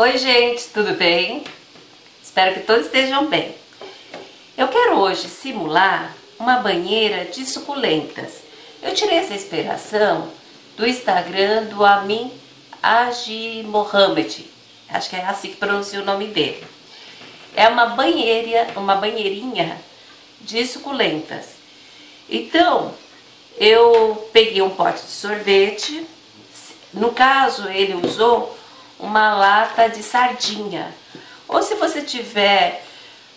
Oi gente, tudo bem? Espero que todos estejam bem. Eu quero hoje simular uma banheira de suculentas. Eu tirei essa inspiração do Instagram do Amin Aji Mohammed. Acho que é assim que pronuncia o nome dele. É uma banheirinha de suculentas. Então, eu peguei um pote de sorvete. No caso, ele usou uma lata de sardinha, ou se você tiver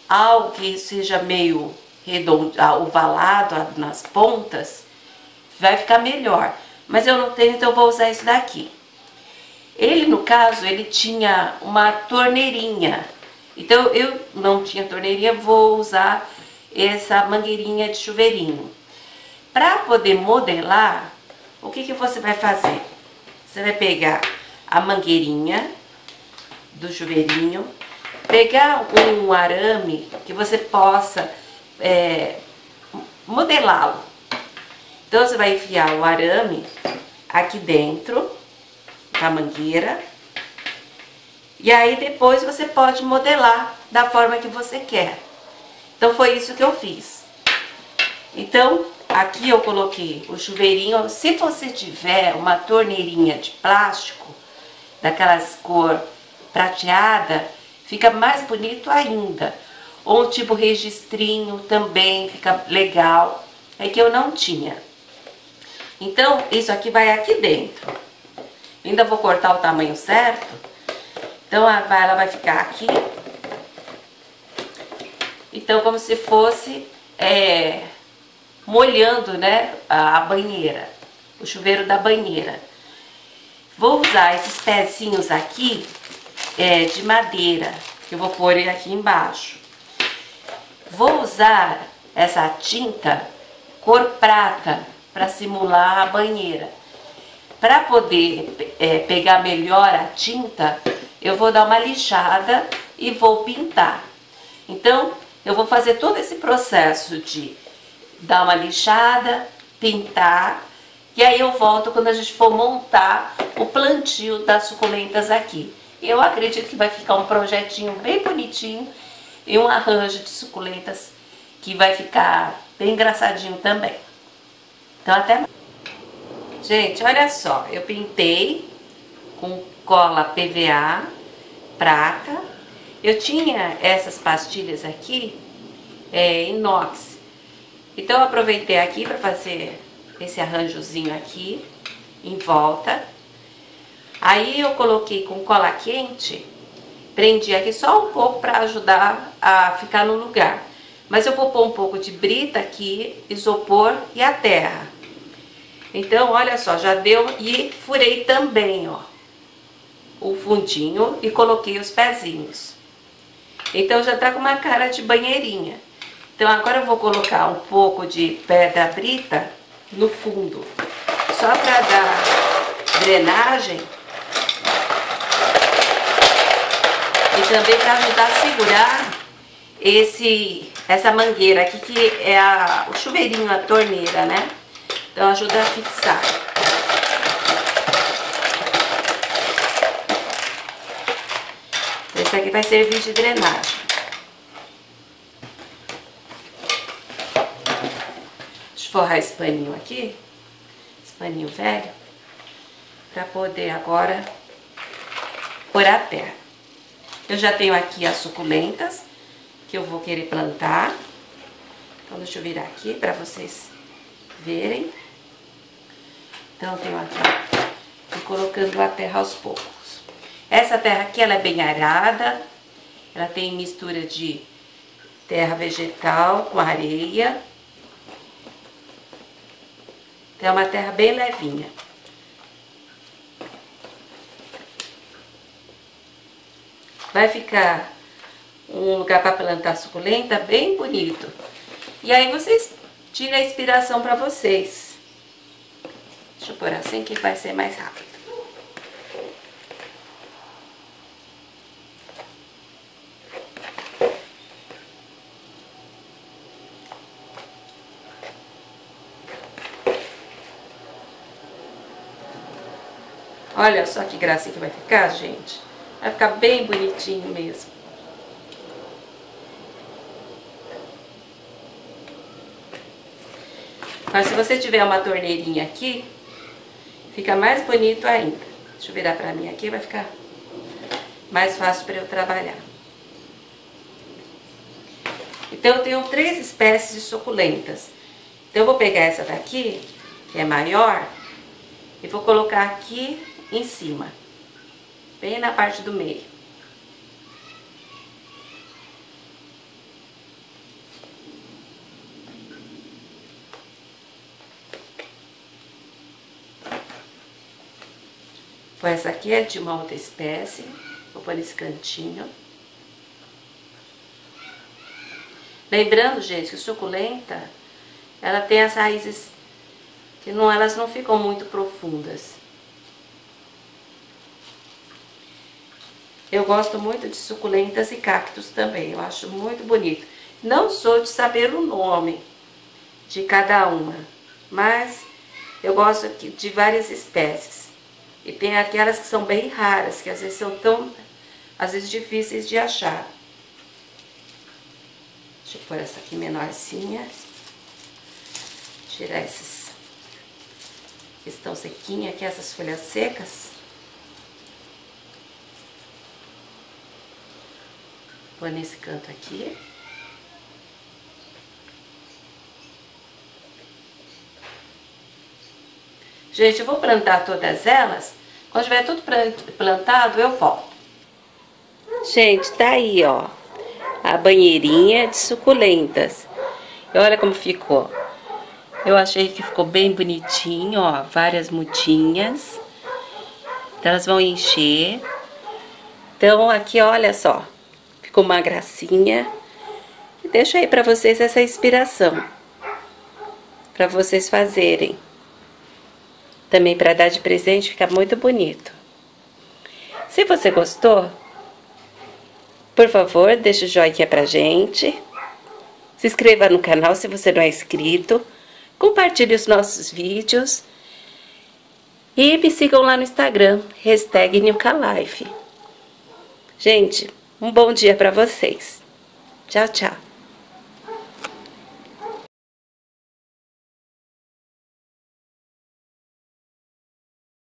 algo que seja meio redondo, ovalado nas pontas, vai ficar melhor, mas eu não tenho, então eu vou usar isso daqui. Ele, no caso, ele tinha uma torneirinha, então eu não tinha torneirinha, vou usar essa mangueirinha de chuveirinho. Para poder modelar, o que você vai fazer? Você vai pegar a mangueirinha do chuveirinho, pegar um arame que você possa modelá-lo. Então você vai enfiar o arame aqui dentro da mangueira e aí depois você pode modelar da forma que você quer. Então foi isso que eu fiz. Então aqui eu coloquei o chuveirinho. Se você tiver uma torneirinha de plástico, daquelas cor prateada, fica mais bonito ainda. Ou tipo registrinho também fica legal, é que eu não tinha. Então isso aqui vai aqui dentro. Ainda vou cortar o tamanho certo. Então ela vai ficar aqui. Então como se fosse molhando, né, a banheira, o chuveiro da banheira. Vou usar esses pezinhos aqui de madeira, que eu vou pôr ele aqui embaixo. Vou usar essa tinta cor prata para simular a banheira. Para poder pegar melhor a tinta, eu vou dar uma lixada e vou pintar. Então, eu vou fazer todo esse processo de dar uma lixada, pintar, e aí eu volto quando a gente for montar o plantio das suculentas aqui. Eu acredito que vai ficar um projetinho bem bonitinho e um arranjo de suculentas que vai ficar bem engraçadinho também. Então até mais. Gente, olha só, eu pintei com cola PVA prata. Eu tinha essas pastilhas aqui, inox. Então eu aproveitei aqui para fazer esse arranjozinho aqui em volta. Aí eu coloquei com cola quente, prendi aqui só um pouco para ajudar a ficar no lugar, mas eu vou pôr um pouco de brita aqui, isopor e a terra. Então olha só, já deu. E furei também, ó, o fundinho e coloquei os pezinhos. Então já tá com uma cara de banheirinha. Então agora eu vou colocar um pouco de pedra brita no fundo, só para dar drenagem e também para ajudar a segurar essa mangueira aqui, que é o chuveirinho, a torneira, né? Então ajuda a fixar. Esse aqui vai servir de drenagem. Forrar esse paninho aqui, esse paninho velho, para poder agora pôr a terra. Eu já tenho aqui as suculentas que eu vou querer plantar. Então deixa eu virar aqui para vocês verem. Então eu tenho aqui, tô colocando a terra aos poucos. Essa terra aqui, ela é bem arada, ela tem mistura de terra vegetal com areia. É uma terra bem levinha. Vai ficar um lugar para plantar suculenta bem bonito. E aí vocês tiram a inspiração para vocês. Deixa eu pôr assim que vai ser mais rápido. Olha só que gracinha que vai ficar, gente. Vai ficar bem bonitinho mesmo. Mas se você tiver uma torneirinha aqui, fica mais bonito ainda. Deixa eu virar pra mim aqui, vai ficar mais fácil pra eu trabalhar. Então eu tenho 3 espécies de suculentas. Então eu vou pegar essa daqui, que é maior, e vou colocar aqui em cima, bem na parte do meio. Pô, essa aqui é de uma outra espécie, vou pôr nesse cantinho. Lembrando, gente, que suculenta, ela tem as raízes que não, elas não ficam muito profundas. Eu gosto muito de suculentas e cactos também, eu acho muito bonito. Não sou de saber o nome de cada uma, mas eu gosto de várias espécies. E tem aquelas que são bem raras, que às vezes são tão, às vezes difíceis de achar. Deixa eu pôr essa aqui menorzinha. Tirar esses que estão sequinhas aqui, essas folhas secas. Pôr nesse canto aqui. Gente, eu vou plantar todas elas. Quando tiver tudo plantado, eu volto. Gente, tá aí, ó, a banheirinha de suculentas. E olha como ficou. Eu achei que ficou bem bonitinho, ó. Várias mudinhas. Então, elas vão encher. Então, aqui, olha só. Ficou uma gracinha. E deixo aí pra vocês essa inspiração. Pra vocês fazerem. Também para dar de presente, fica muito bonito. Se você gostou, por favor, deixa o joinha pra gente. Se inscreva no canal se você não é inscrito. Compartilhe os nossos vídeos. E me sigam lá no Instagram, #Nilca Life. Gente, um bom dia para vocês. Tchau, tchau.